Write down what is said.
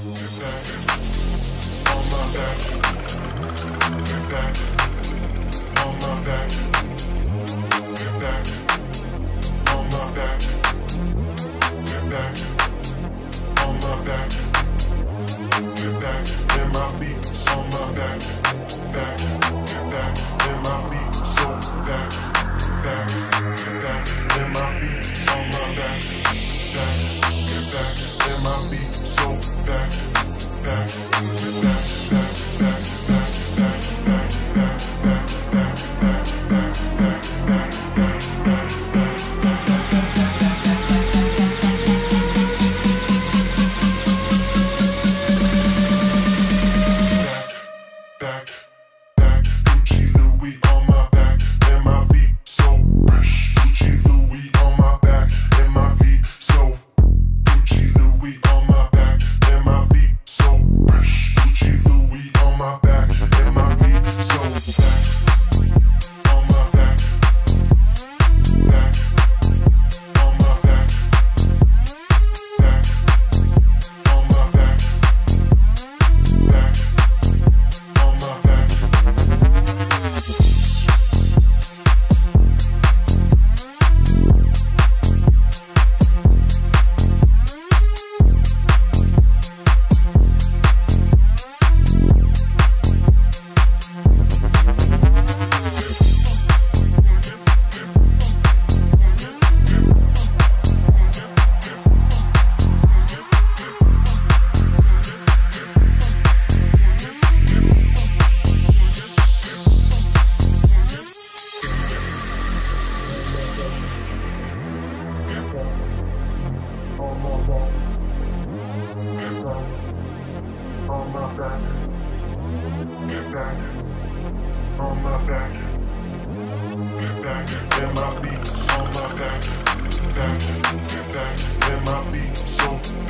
Get back, get my feet so